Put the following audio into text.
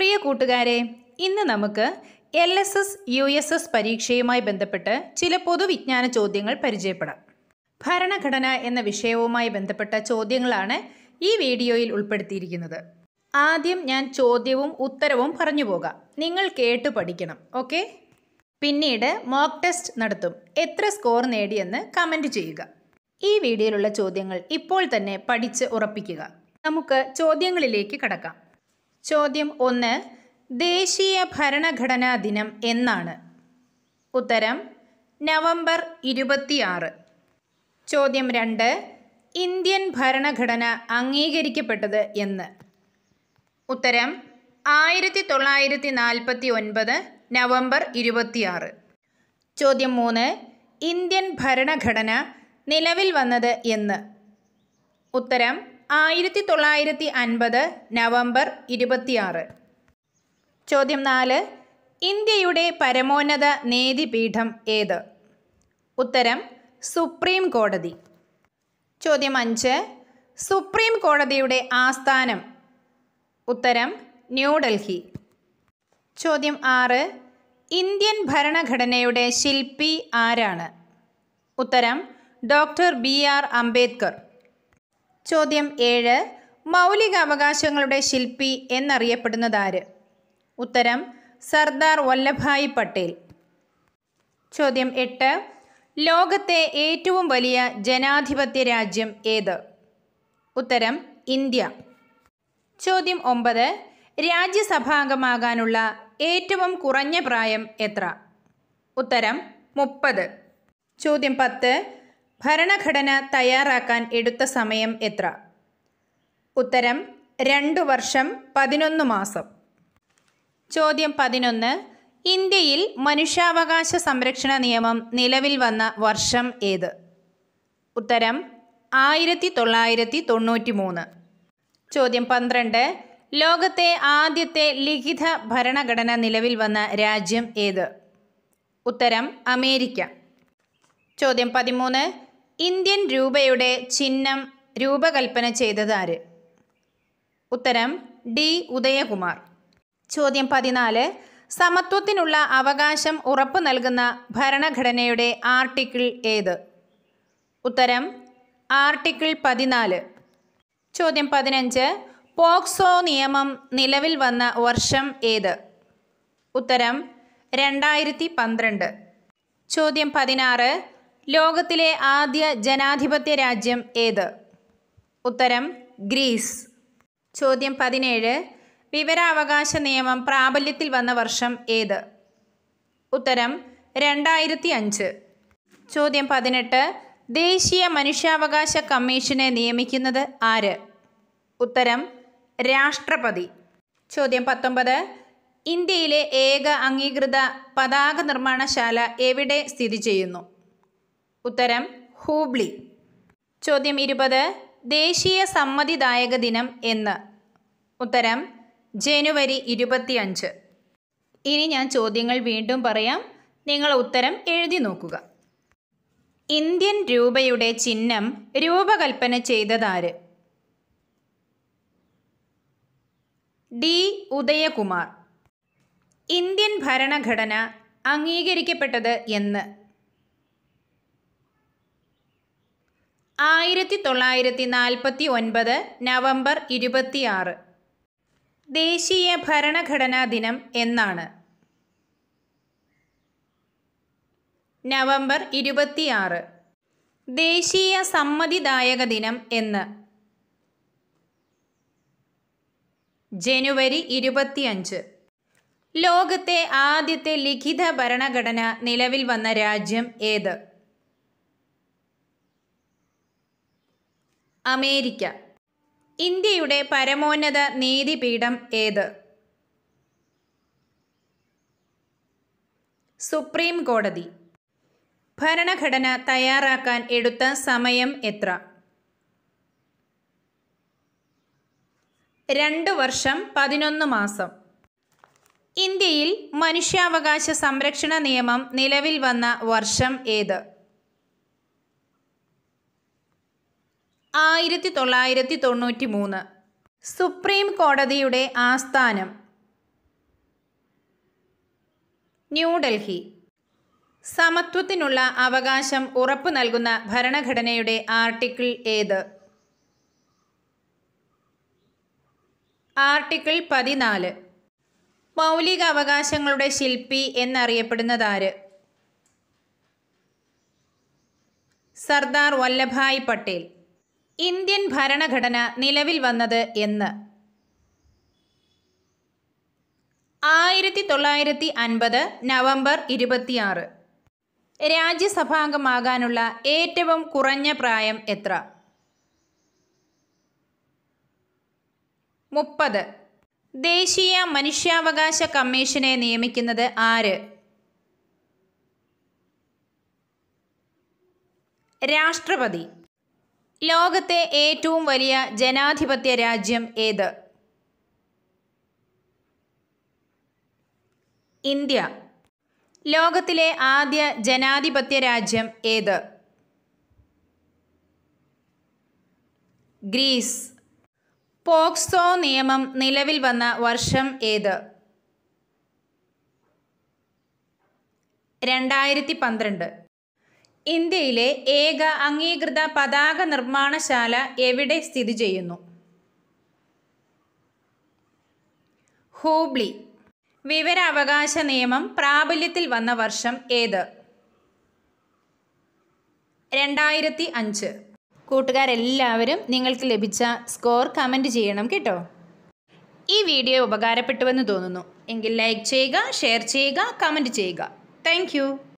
പ്രിയ കൂട്ടുകാരെ, ഇന്ന് നമുക്ക് LSS USS പരീക്ഷയുമായി ബന്ധപ്പെട്ട് ചില പൊതുവിജ്ഞാന ചോദ്യങ്ങൾ പരിചയപ്പെടാം. ഭരണഘടന എന്ന വിഷയവുമായി ബന്ധപ്പെട്ട ചോദ്യങ്ങളാണ് ഈ വീഡിയോയിൽ ഉൾപ്പെടുത്തിയിരിക്കുന്നത്. ആദ്യം ഞാൻ ചോദ്യവും ഉത്തരവും പറഞ്ഞു പോകാം, നിങ്ങൾ കേട്ട് പഠിക്കണം. ഓക്കെ, പിന്നീട് മോക്ക് ടെസ്റ്റ് നടത്തും. എത്ര സ്കോർ നേടിയെന്ന് കമൻറ്റ് ചെയ്യുക. ഈ വീഡിയോയിലുള്ള ചോദ്യങ്ങൾ ഇപ്പോൾ തന്നെ പഠിച്ച് ഉറപ്പിക്കുക. നമുക്ക് ചോദ്യങ്ങളിലേക്ക് കടക്കാം. ചോദ്യം ഒന്ന്, ദേശീയ ഭരണഘടനാ ദിനം എന്നാണ്? ഉത്തരം നവംബർ 26. ചോദ്യം രണ്ട്, ഇന്ത്യൻ ഭരണഘടന അംഗീകരിക്കപ്പെട്ടത് എന്ന്? ഉത്തരം 1949 നവംബർ 26. ചോദ്യം മൂന്ന്, ഇന്ത്യൻ ഭരണഘടന നിലവിൽ വന്നത് എന്ന്? ഉത്തരം 1950 നവംബർ 26. ചോദ്യം നാല്, ഇന്ത്യയുടെ പരമോന്നത നീതിപീഠം ഏത്? ഉത്തരം സുപ്രീം കോടതി. ചോദ്യം അഞ്ച്, സുപ്രീം കോടതിയുടെ ആസ്ഥാനം? ഉത്തരം ന്യൂഡൽഹി. ചോദ്യം ആറ്, ഇന്ത്യൻ ഭരണഘടനയുടെ ശില്പി ആരാണ്? ഉത്തരം ഡോക്ടർ BR അംബേദ്കർ. ചോദ്യം ഏഴ്, മൗലികാവകാശങ്ങളുടെ ശില്പി എന്നറിയപ്പെടുന്നതാര്? ഉത്തരം സർദാർ വല്ലഭായ് പട്ടേൽ. ചോദ്യം എട്ട്, ലോകത്തെ ഏറ്റവും വലിയ ജനാധിപത്യ രാജ്യം ഏത്? ഉത്തരം ഇന്ത്യ. ചോദ്യം ഒമ്പത്, രാജ്യസഭാംഗമാകാനുള്ള ഏറ്റവും കുറഞ്ഞ പ്രായം എത്ര? ഉത്തരം 30. ചോദ്യം പത്ത്, ഭരണഘടന തയ്യാറാക്കാൻ എടുത്ത സമയം എത്ര? ഉത്തരം 2 വർഷം 11 മാസം. ചോദ്യം പതിനൊന്ന്, ഇന്ത്യയിൽ മനുഷ്യാവകാശ സംരക്ഷണ നിയമം നിലവിൽ വന്ന വർഷം ഏത്? ഉത്തരം 1993. ചോദ്യം പന്ത്രണ്ട്, ലോകത്തെ ആദ്യത്തെ ലിഖിത ഭരണഘടന നിലവിൽ വന്ന രാജ്യം ഏത്? ഉത്തരം അമേരിക്ക. ചോദ്യം പതിമൂന്ന്, ഇന്ത്യൻ രൂപയുടെ ചിഹ്നം രൂപകൽപ്പന ചെയ്തതാര്? ഉത്തരം D. ഉദയകുമാർ. ചോദ്യം പതിനാല്, സമത്വത്തിനുള്ള അവകാശം ഉറപ്പു നൽകുന്ന ഭരണഘടനയുടെ ആർട്ടിക്കിൾ ഏത്? ഉത്തരം ആർട്ടിക്കിൾ 14. ചോദ്യം പതിനഞ്ച്, പോക്സോ നിയമം നിലവിൽ വന്ന വർഷം ഏത്? ഉത്തരം 2012. ചോദ്യം പതിനാറ്, ലോകത്തിലെ ആദ്യ ജനാധിപത്യ രാജ്യം ഏത്? ഉത്തരം ഗ്രീസ്. ചോദ്യം പതിനേഴ്, വിവരാവകാശ നിയമം പ്രാബല്യത്തിൽ വന്ന വർഷം ഏത്? ഉത്തരം 2005. ചോദ്യം പതിനെട്ട്, ദേശീയ മനുഷ്യാവകാശ കമ്മീഷനെ നിയമിക്കുന്നത് ആര്? ഉത്തരം രാഷ്ട്രപതി. ചോദ്യം പത്തൊമ്പത്, ഇന്ത്യയിലെ ഏക അംഗീകൃത പതാക നിർമ്മാണശാല എവിടെ സ്ഥിതി ചെയ്യുന്നു? ഉത്തരം ഹൂബ്ലി. ചോദ്യം ഇരുപത്, ദേശീയ സമ്മതിദായക ദിനം എന്ന്? ഉത്തരം ജനുവരി 25. ഇനി ഞാൻ ചോദ്യങ്ങൾ വീണ്ടും പറയാം, നിങ്ങൾ ഉത്തരം എഴുതി നോക്കുക. ഇന്ത്യൻ രൂപയുടെ ചിഹ്നം രൂപകൽപ്പന ചെയ്തതാര്? D. ഉദയകുമാർ. ഇന്ത്യൻ ഭരണഘടന അംഗീകരിക്കപ്പെട്ടത് എന്ന്? 1949 നവംബർ 26. ദേശീയ ഭരണഘടനാ ദിനം എന്നാണ്? നവംബർ 26. ദേശീയ സമ്മതിദായക ദിനം എന്ന്? ജനുവരി 25. ലോകത്തെ ആദ്യത്തെ ലിഖിത ഭരണഘടന നിലവിൽ വന്ന രാജ്യം ഏത്? അമേരിക്ക. ഇന്ത്യയുടെ പരമോന്നത നീതിപീഠം ഏത്? സുപ്രീം കോടതി. ഭരണഘടന തയ്യാറാക്കാൻ എടുത്ത സമയം എത്ര? 2 വർഷം 11 മാസം. ഇന്ത്യയിൽ മനുഷ്യാവകാശ സംരക്ഷണ നിയമം നിലവിൽ വന്ന വർഷം ഏത്? 1993. സുപ്രീം കോടതിയുടെ ആസ്ഥാനം? ന്യൂഡൽഹി സമത്വത്തിനുള്ള അവകാശം ഉറപ്പു നൽകുന്ന ഭരണഘടനയുടെ ആർട്ടിക്കിൾ ഏത്? ആർട്ടിക്കിൾ 14. മൗലിക അവകാശങ്ങളുടെ ശില്പി എന്നറിയപ്പെടുന്നതാര്? സർദാർ വല്ലഭായ് പട്ടേൽ. ഇന്ത്യൻ ഭരണഘടന നിലവിൽ വന്നത് എന്ന്? 1950 നവംബർ 26. രാജ്യസഭാംഗമാകാനുള്ള ഏറ്റവും കുറഞ്ഞ പ്രായം എത്ര? 30. ദേശീയ മനുഷ്യാവകാശ കമ്മീഷനെ നിയമിക്കുന്നത് ആര്? രാഷ്ട്രപതി. ലോകത്തെ ഏറ്റവും വലിയ ജനാധിപത്യ രാജ്യം ഏത്? ഇന്ത്യ. ലോകത്തിലെ ആദ്യ ജനാധിപത്യ രാജ്യം ഏത്? ഗ്രീസ്. പോക്സോ നിയമം നിലവിൽ വന്ന വർഷം ഏത്? 2012. ഇന്ത്യയിലെ ഏക അംഗീകൃത പതാക നിർമ്മാണശാല എവിടെ സ്ഥിതി ചെയ്യുന്നു? ഹൂബ്ലി. വിവരാവകാശ നിയമം പ്രാബല്യത്തിൽ വന്ന വർഷം ഏത്? 2005. കൂട്ടുകാരെല്ലാവരും നിങ്ങൾക്ക് ലഭിച്ച സ്കോർ കമൻറ്റ് ചെയ്യണം കേട്ടോ. ഈ വീഡിയോ ഉപകാരപ്പെട്ടുവെന്ന് തോന്നുന്നു എങ്കിൽ ലൈക്ക് ചെയ്യുക, ഷെയർ ചെയ്യുക, കമൻറ്റ് ചെയ്യുക. Thank U.